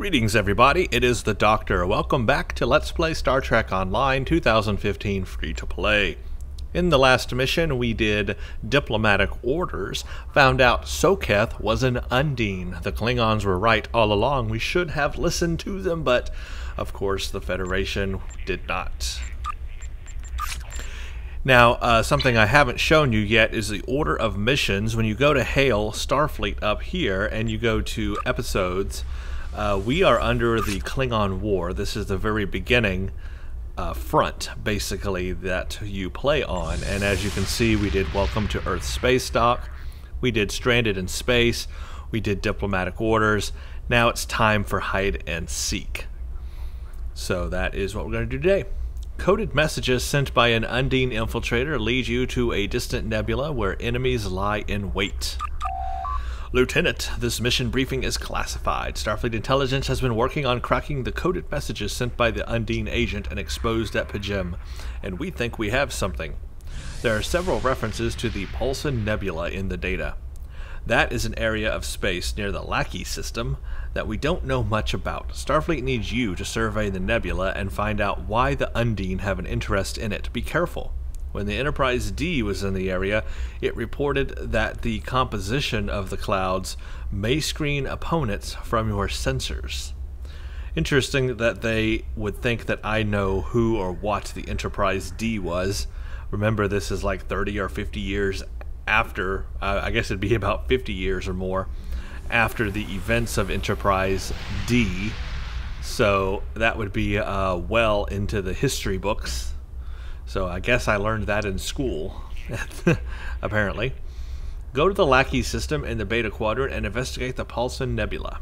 Greetings everybody, it is the Doctor. Welcome back to Let's Play Star Trek Online 2015 free to play. In the last mission we did diplomatic orders, found out Soketh was an Undine. The Klingons were right all along, we should have listened to them, but of course the Federation did not. Now, something I haven't shown you yet is the order of missions. When you go to Hail Starfleet up here and you go to episodes, we are under the Klingon War. This is the very beginning front, basically, that you play on. And as you can see, we did Welcome to Earth Space Dock. We did Stranded in Space. We did Diplomatic Orders. Now it's time for Hide and Seek. So that is what we're going to do today. Coded messages sent by an Undine infiltrator lead you to a distant nebula where enemies lie in wait. Lieutenant, this mission briefing is classified. Starfleet Intelligence has been working on cracking the coded messages sent by the Undine agent and exposed at Pajem, and we think we have something. There are several references to the Paulson Nebula in the data. That is an area of space near the Lackey system that we don't know much about. Starfleet needs you to survey the nebula and find out why the Undine have an interest in it. Be careful. When the Enterprise D was in the area, it reported that the composition of the clouds may screen opponents from your sensors. Interesting that they would think that I know who or what the Enterprise D was. Remember, this is like 30 or 50 years after, I guess it'd be about 50 years or more, after the events of Enterprise D, so that would be well into the history books. So I guess I learned that in school, apparently. Go to the Lackey system in the Beta Quadrant and investigate the Paulson Nebula.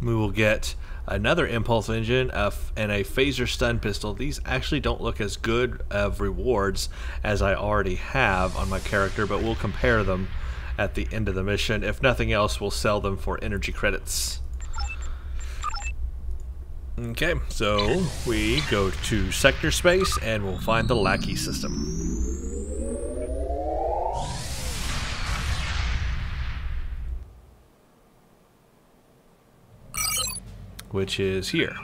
We will get another impulse engine and a phaser stun pistol. These actually don't look as good of rewards as I already have on my character, but we'll compare them at the end of the mission. If nothing else, we'll sell them for energy credits. Okay, so we go to sector space and we'll find the Lackey system. Which is here.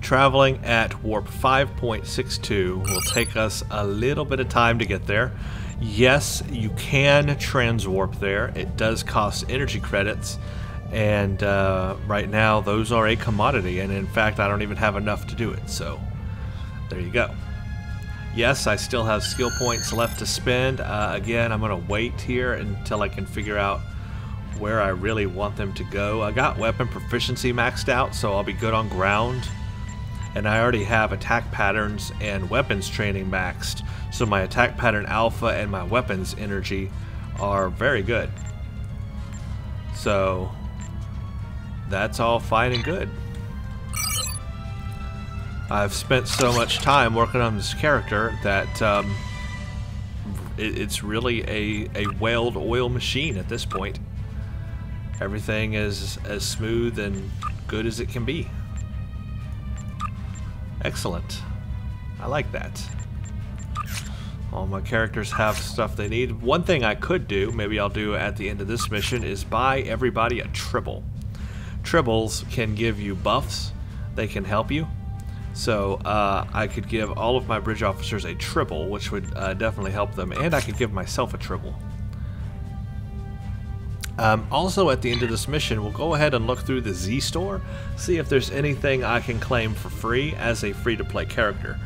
Traveling at warp 5.62 will take us a little bit of time to get there. Yes, you can transwarp there. It does cost energy credits, and right now those are a commodity, and in fact I don't even have enough to do it, so there you go. Yes, I still have skill points left to spend. Again, I'm going to wait here until I can figure out where I really want them to go. I got weapon proficiency maxed out, so I'll be good on ground. And I already have attack patterns and weapons training maxed, so my attack pattern alpha and my weapons energy are very good. So that's all fine and good. I've spent so much time working on this character that it's really a whaled oil machine at this point. Everything is as smooth and good as it can be. Excellent. I like that. All my characters have stuff they need. One thing I could do, maybe I'll do at the end of this mission, is buy everybody a tribble. Tribbles can give you buffs. They can help you. So I could give all of my bridge officers a tribble, which would definitely help them, and I could give myself a tribble. Also, at the end of this mission, we'll go ahead and look through the Z store, see if there's anything I can claim for free as a free-to-play character.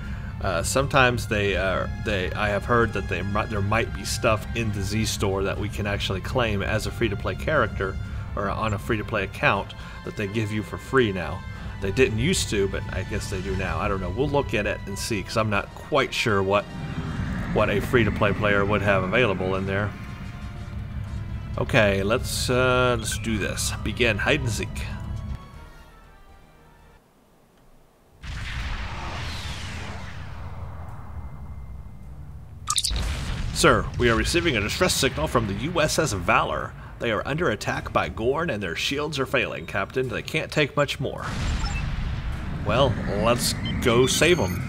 Sometimes I have heard that there might be stuff in the Z store that we can actually claim as a free-to-play character or on a free-to-play account that they give you for free now. They didn't used to, but I guess they do now. I don't know. We'll look at it and see, because I'm not quite sure what a free-to-play player would have available in there. Okay, let's do this. Begin hide and seek. Sir, we are receiving a distress signal from the USS Valor. They are under attack by Gorn, and their shields are failing, Captain. They can't take much more. Well, let's go save them.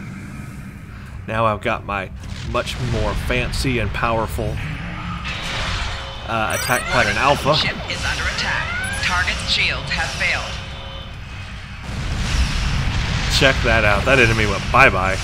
Now I've got my much more fancy and powerful attack pattern alpha. Ship is under attack. Target's shield has failed. Check that out. That enemy went bye-bye.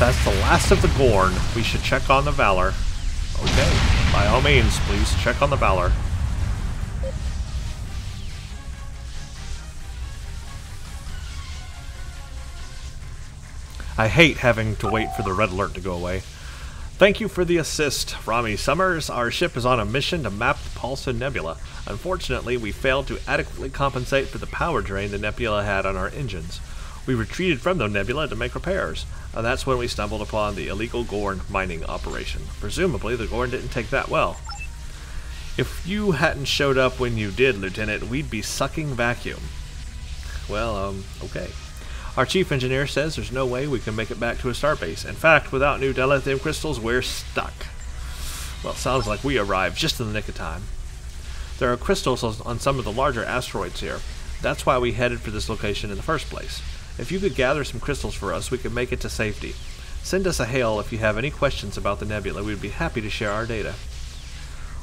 That's the last of the Gorn. We should check on the Valor. Okay, by all means, please check on the Valor. I hate having to wait for the red alert to go away. Thank you for the assist, Rami Summers. Our ship is on a mission to map the Paulson Nebula. Unfortunately, we failed to adequately compensate for the power drain the nebula had on our engines. We retreated from the nebula to make repairs, and that's when we stumbled upon the illegal Gorn mining operation. Presumably, the Gorn didn't take that well. If you hadn't showed up when you did, Lieutenant, we'd be sucking vacuum. Well, okay. Our chief engineer says there's no way we can make it back to a starbase. In fact, without new Decalithium crystals, we're stuck. Well, it sounds like we arrived just in the nick of time. There are crystals on some of the larger asteroids here. That's why we headed for this location in the first place. If you could gather some crystals for us, we could make it to safety. Send us a hail if you have any questions about the nebula. We'd be happy to share our data.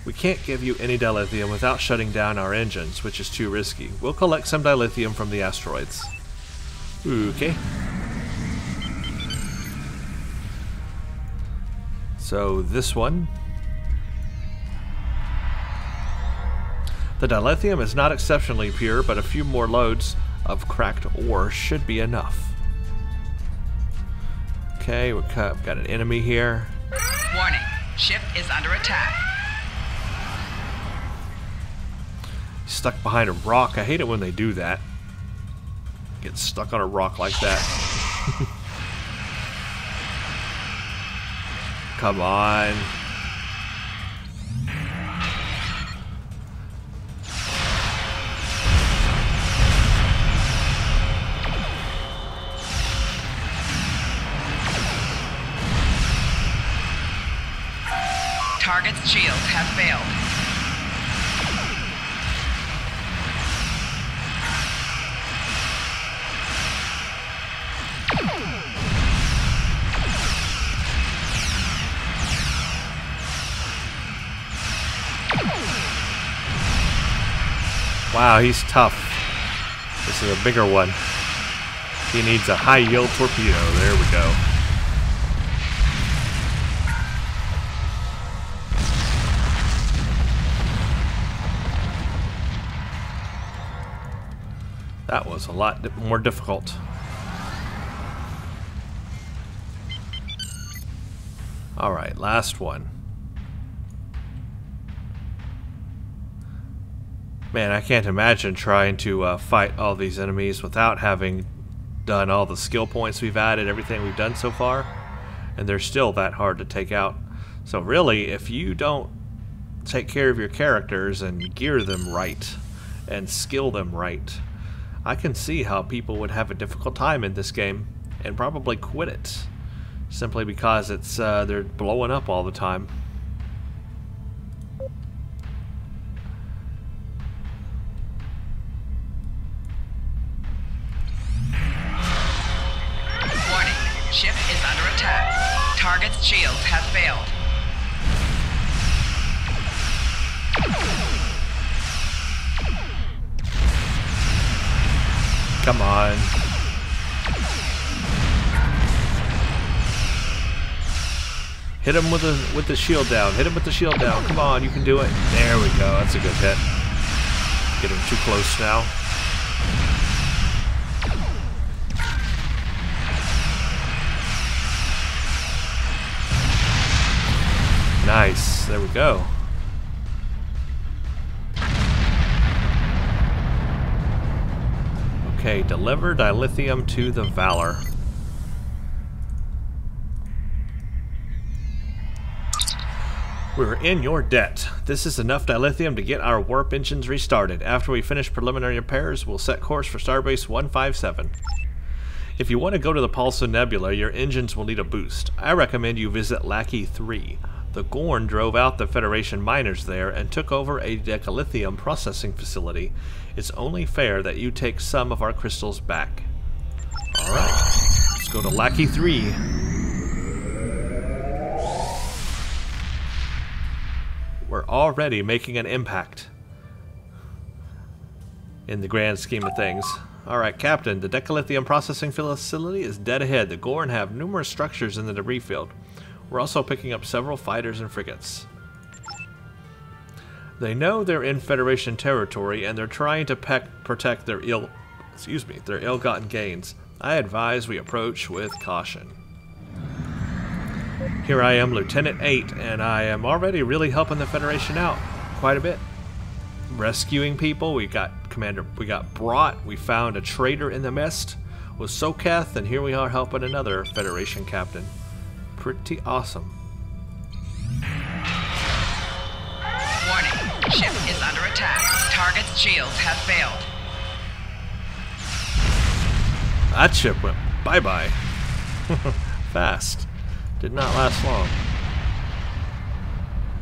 We can't give you any dilithium without shutting down our engines, which is too risky. We'll collect some dilithium from the asteroids. Okay. So this one. The dilithium is not exceptionally pure, but a few more loads of cracked ore should be enough. Okay, we've got an enemy here. Warning, ship is under attack. Stuck behind a rock. I hate it when they do that. Get stuck on a rock like that. Come on. Target's shields have failed. Wow, he's tough. This is a bigger one. He needs a high-yield torpedo. There we go. That was a lot more difficult. All right, last one. Man, I can't imagine trying to fight all these enemies without having done all the skill points we've added, everything we've done so far, and they're still that hard to take out. So really, if you don't take care of your characters and gear them right and skill them right, I can see how people would have a difficult time in this game and probably quit it simply because it's they're blowing up all the time. Warning, ship is under attack. Target's shields have failed. Come on. Hit him with the shield down. Hit him with the shield down. Come on, you can do it. There we go. That's a good hit. Get him too close now. Nice. There we go. Okay, deliver dilithium to the Valor. We're in your debt. This is enough dilithium to get our warp engines restarted. After we finish preliminary repairs, we'll set course for Starbase 157. If you want to go to the Paulson Nebula, your engines will need a boost. I recommend you visit Lackey 3. The Gorn drove out the Federation miners there and took over a decalithium processing facility. It's only fair that you take some of our crystals back. Alright, let's go to Lackey 3. We're already making an impact in the grand scheme of things. Alright, Captain, the decalithium processing facility is dead ahead. The Gorn have numerous structures in the debris field. We're also picking up several fighters and frigates. They know they're in Federation territory and they're trying to protect their ill-gotten gains. I advise we approach with caution. Here I am, Lieutenant 8, and I am already really helping the Federation out quite a bit. Rescuing people, we got Commander, we got Brought, we found a traitor in the mist with Soketh, and here we are helping another Federation captain. Pretty awesome. Warning, ship is under attack. Target's shields have failed. That ship went bye-bye. Fast. Did not last long.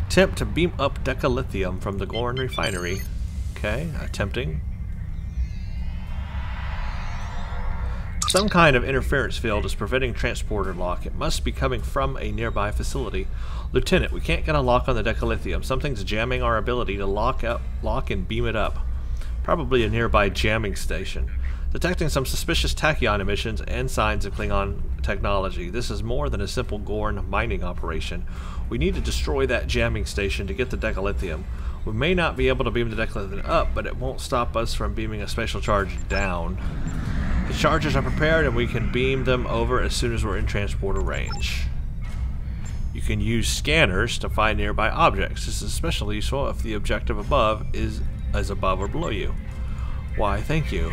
Attempt to beam up decalithium from the Gorn refinery. Okay, attempting. Some kind of interference field is preventing transporter lock. It must be coming from a nearby facility. Lieutenant, we can't get a lock on the decalithium. Something's jamming our ability to lock and beam it up. Probably a nearby jamming station. Detecting some suspicious tachyon emissions and signs of Klingon technology. This is more than a simple Gorn mining operation. We need to destroy that jamming station to get the decalithium. We may not be able to beam the decalithium up, but it won't stop us from beaming a spatial charge down. The charges are prepared and we can beam them over as soon as we're in transporter range. You can use scanners to find nearby objects. This is especially useful if the objective above is as above or below you. Why, thank you.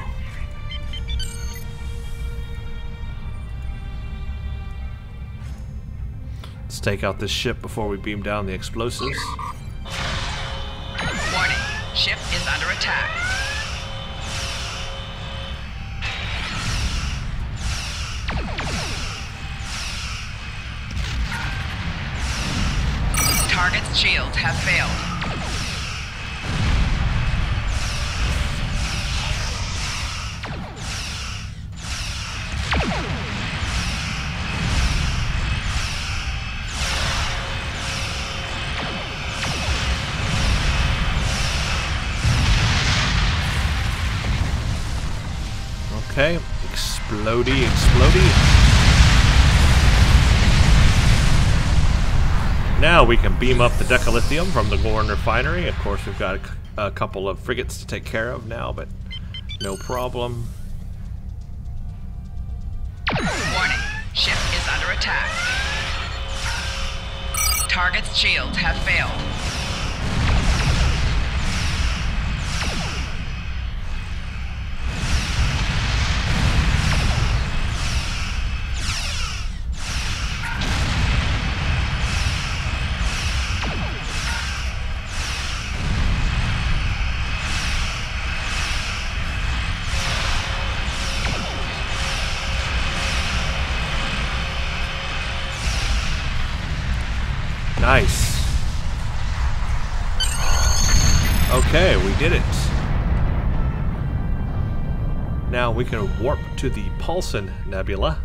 Let's take out this ship before we beam down the explosives. Warning, ship is under attack. Target's shields have failed. Okay, explodey. Now we can beam up the decalithium from the Gorn refinery. Of course, we've got a couple of frigates to take care of now, but no problem. Warning, ship is under attack. Target's shields have failed. Nice. Okay, we did it. Now we can warp to the Paulson Nebula.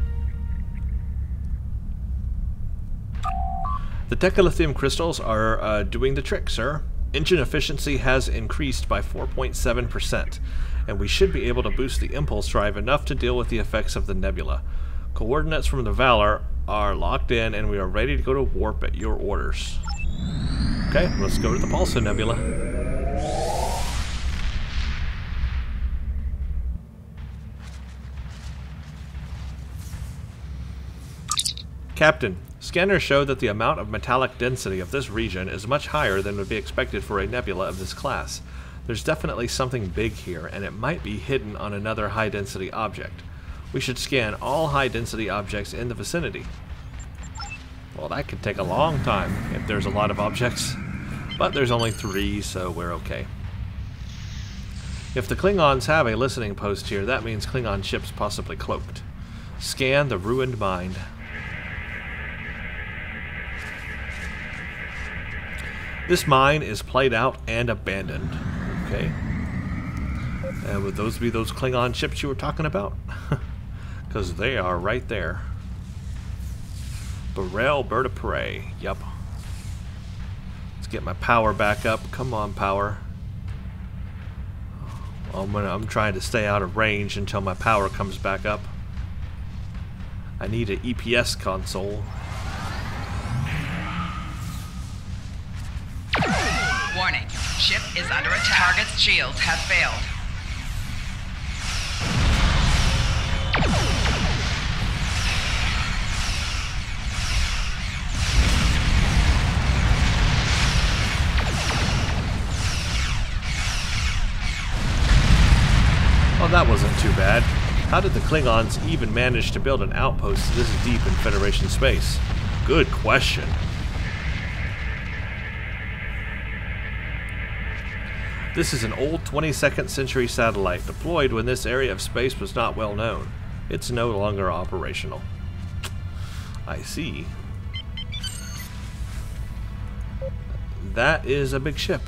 The decalithium crystals are doing the trick, sir. Engine efficiency has increased by 4.7%, and we should be able to boost the impulse drive enough to deal with the effects of the nebula. Coordinates from the Valor are locked in and we are ready to go to warp at your orders. Okay, let's go to the Paulson Nebula. Captain, scanners show that the amount of metallic density of this region is much higher than would be expected for a nebula of this class. There's definitely something big here and it might be hidden on another high-density object. We should scan all high-density objects in the vicinity. Well, that could take a long time if there's a lot of objects. But there's only 3, so we're okay. If the Klingons have a listening post here, that means Klingon ships possibly cloaked. Scan the ruined mine. This mine is played out and abandoned. Okay. And would those be those Klingon ships you were talking about? Because they are right there. Birel, bird of prey. Yep. Let's get my power back up. Come on, power. I'm trying to stay out of range until my power comes back up. I need an EPS console. Warning. Ship is under attack. Target's shields have failed. Oh, that wasn't too bad. How did the Klingons even manage to build an outpost this deep in Federation space? Good question. This is an old 22nd century satellite deployed when this area of space was not well known. It's no longer operational. I see. That is a big ship.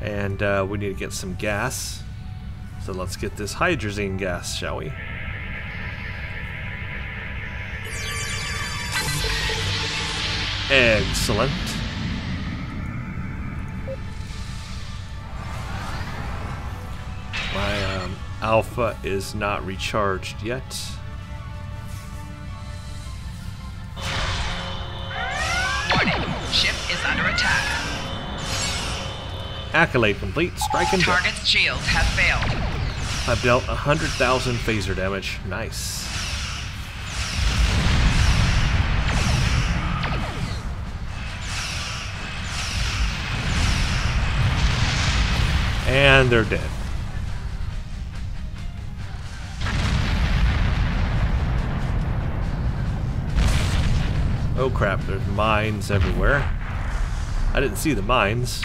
And we need to get some gas. So let's get this hydrazine gas, shall we? Excellent. My alpha is not recharged yet. Warning. Ship is under attack. Accolade complete. Strike and deal. Target's shields have failed. I've dealt 100,000 phaser damage. Nice. And they're dead. Oh crap, there's mines everywhere. I didn't see the mines.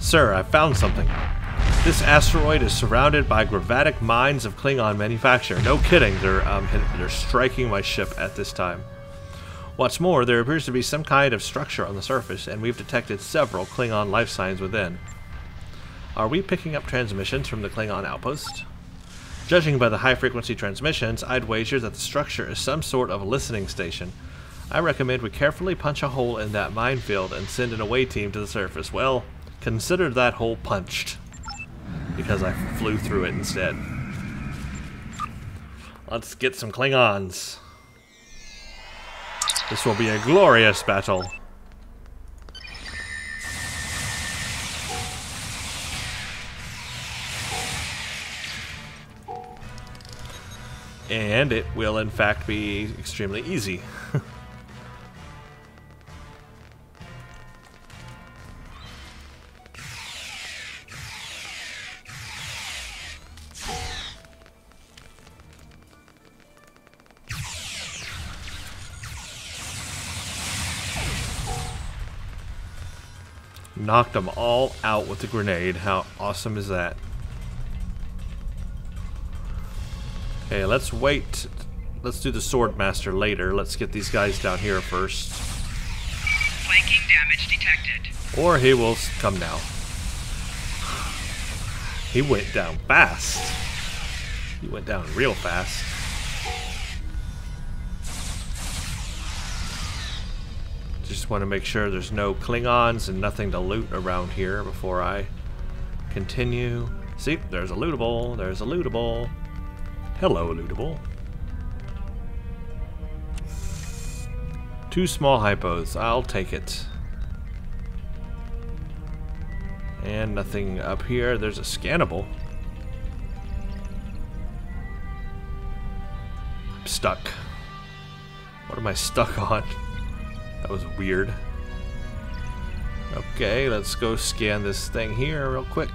Sir, I found something. This asteroid is surrounded by gravatic mines of Klingon manufacture. No kidding, they're striking my ship at this time. What's more, there appears to be some kind of structure on the surface, and we've detected several Klingon life signs within. Are we picking up transmissions from the Klingon outpost? Judging by the high-frequency transmissions, I'd wager that the structure is some sort of a listening station. I recommend we carefully punch a hole in that minefield and send an away team to the surface. Well, consider that hole punched, because I flew through it instead. Let's get some Klingons. This will be a glorious battle. And it will, in fact, be extremely easy. Knocked them all out with the grenade. How awesome is that? Okay, let's wait. Let's do the Swordmaster later. Let's get these guys down here first. Flanking damage detected. Or he will come down. He went down fast. He went down real fast. Just want to make sure there's no Klingons and nothing to loot around here before I continue. See, there's a lootable. There's a lootable. Hello, lootable. 2 small hypos. I'll take it. And nothing up here. There's a scannable. I'm stuck. What am I stuck on? That was weird. Okay, let's go scan this thing here real quick.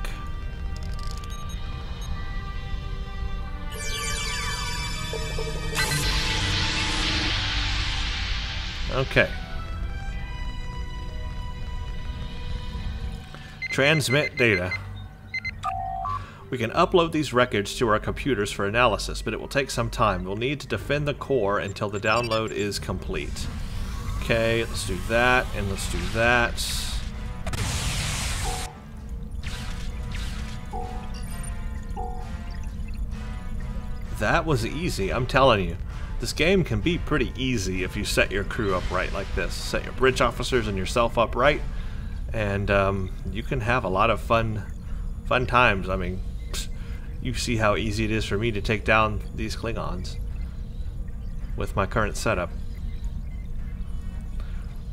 Okay. Transmit data. We can upload these records to our computers for analysis, but it will take some time. We'll need to defend the core until the download is complete. Okay, let's do that, and let's do that. That was easy, I'm telling you. This game can be pretty easy if you set your crew up right like this. Set your bridge officers and yourself up right, and you can have a lot of fun times. I mean, you see how easy it is for me to take down these Klingons with my current setup.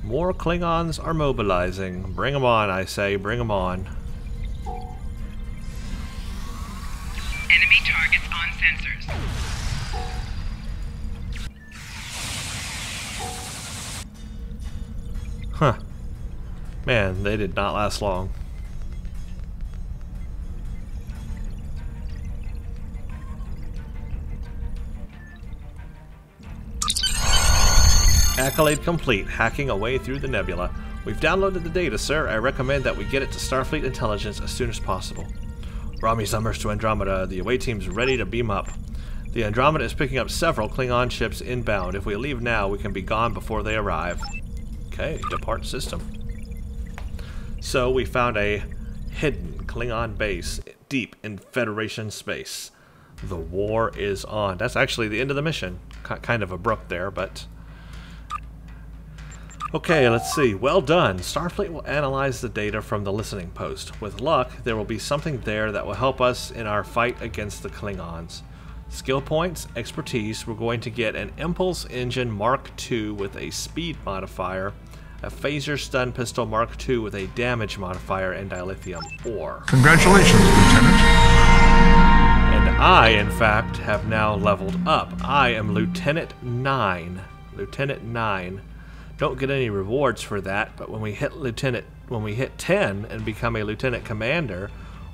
More Klingons are mobilizing. Bring them on, I say. Bring them on. Enemy targets on sensors. Huh. Man, they did not last long. Accolade complete. Hacking away through the nebula. We've downloaded the data, sir. I recommend that we get it to Starfleet Intelligence as soon as possible. Rami Summers to Andromeda. The away team's ready to beam up. The Andromeda is picking up several Klingon ships inbound. If we leave now, we can be gone before they arrive. Okay, depart system. So we found a hidden Klingon base deep in Federation space. The war is on. That's actually the end of the mission. Kind of abrupt there, but... Okay, let's see. Well done. Starfleet will analyze the data from the listening post. With luck, there will be something there that will help us in our fight against the Klingons. Skill points, expertise, we're going to get an Impulse Engine Mark II with a speed modifier, a Phaser Stun Pistol Mark II with a damage modifier, and Dilithium ore. Congratulations, Lieutenant. And I, in fact, have now leveled up. I am Lieutenant 9. Lieutenant 9. Don't get any rewards for that, but when we hit 10 and become a Lieutenant Commander,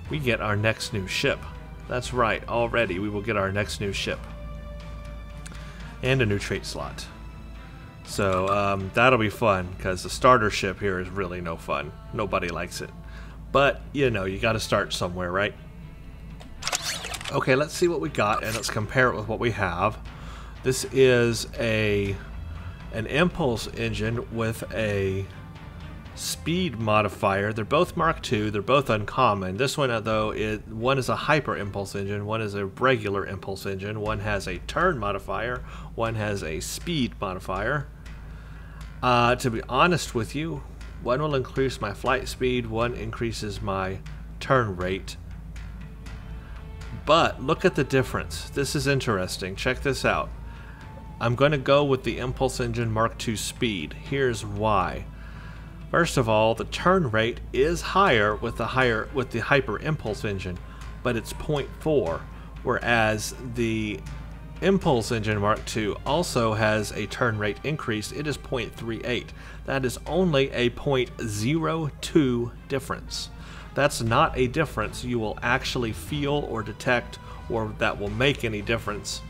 we get our next new ship. That's right, already we will get our next new ship. And a new trait slot. So that'll be fun, because the starter ship here is really no fun. Nobody likes it. But, you know, you gotta start somewhere, right? Okay, let's see what we got, and let's compare it with what we have. This is an impulse engine with a speed modifier. They're both Mark II. They're both uncommon. This one, though, one is a hyper impulse engine, one is a regular impulse engine, one has a turn modifier, one has a speed modifier. To be honest with you, one will increase my flight speed, one increases my turn rate. But look at the difference. This is interesting. Check this out. I'm going to go with the Impulse Engine Mark II speed. Here's why. First of all, the turn rate is higher with the hyper impulse engine, but it's 0.4, whereas the Impulse Engine Mark II also has a turn rate increase. It is 0.38. That is only a 0.02 difference. That's not a difference you will actually feel or detect, or that will make any difference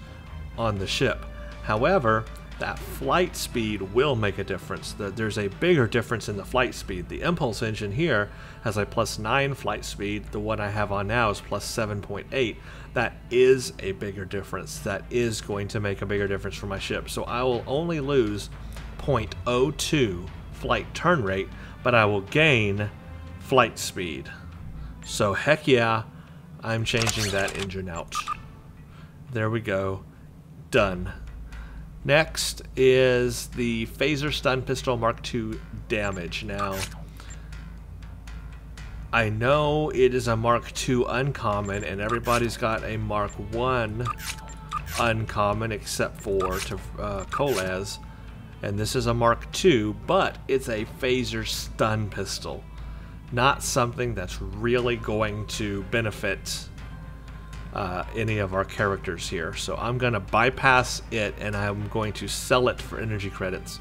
on the ship. However, that flight speed will make a difference. There's a bigger difference in the flight speed. The impulse engine here has a +9 flight speed. The one I have on now is +7.8. That is a bigger difference. That is going to make a bigger difference for my ship. So I will only lose 0.02 flight turn rate, but I will gain flight speed. So heck yeah, I'm changing that engine out. There we go. Done. Next is the Phaser Stun Pistol Mark II damage. Now, I know it is a Mark II uncommon, and everybody's got a Mark I uncommon except for Kolaz, and this is a Mark II, but it's a Phaser Stun Pistol. Not something that's really going to benefit any of our characters here. So I'm going to bypass it, and I'm going to sell it for energy credits.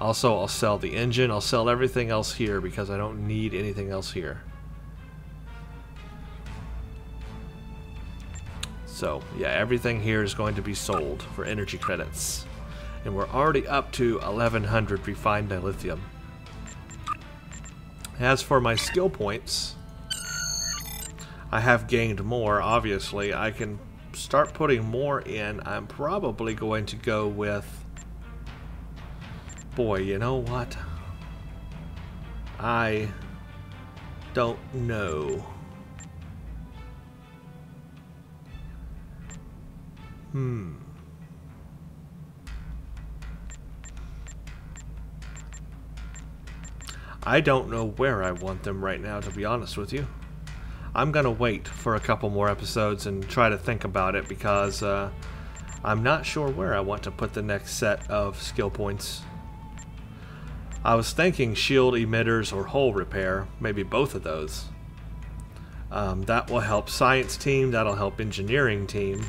Also, I'll sell the engine. I'll sell everything else here because I don't need anything else here. So, yeah, everything here is going to be sold for energy credits. And we're already up to 1,100 refined dilithium. As for my skill points, I have gained more, obviously. I can start putting more in. I'm probably going to go with... Boy, you know what? I don't know. I don't know where I want them right now, to be honest with you. I'm gonna wait for a couple more episodes and try to think about it, because I'm not sure where I want to put the next set of skill points. I was thinking shield emitters or hull repair, maybe both of those. That will help science team, that'll help engineering team,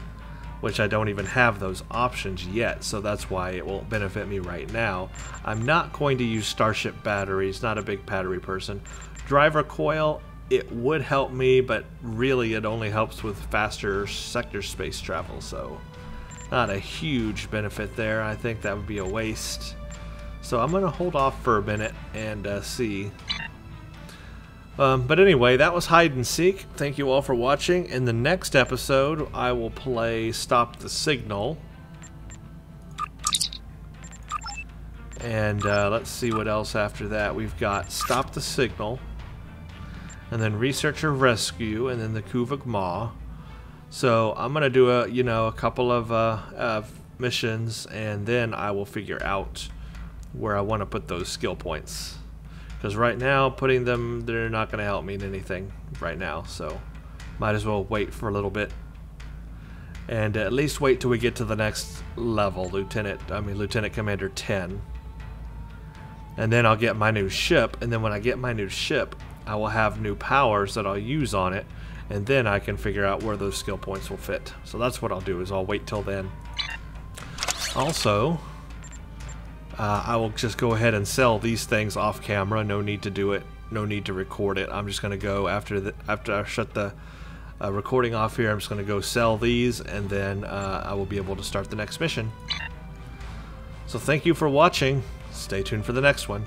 which I don't even have those options yet, so that's why it won't benefit me right now. I'm not going to use starship batteries, not a big battery person. Driver coil, it would help me, but really it only helps with faster sector space travel, so not a huge benefit there. I think that would be a waste. So I'm going to hold off for a minute and see. But anyway, that was Hide and Seek. Thank you all for watching. In the next episode, I will play Stop the Signal. And let's see what else after that. We've got Stop the Signal. And then Researcher Rescue. And then the Kuvak Maw. So I'm going to do a, a couple of missions. And then I will figure out where I want to put those skill points. Because right now, putting them, they're not going to help me in anything right now. So, might as well wait for a little bit. And at least wait till we get to the next level, Lieutenant Commander 10. And then I'll get my new ship. And then when I get my new ship, I will have new powers that I'll use on it. And then I can figure out where those skill points will fit. So that's what I'll do, is I'll wait till then. Also... I will just go ahead and sell these things off camera. No need to do it. No need to record it. I'm just going to go after I shut the recording off here. I'm just going to go sell these, and then I will be able to start the next mission. So thank you for watching. Stay tuned for the next one.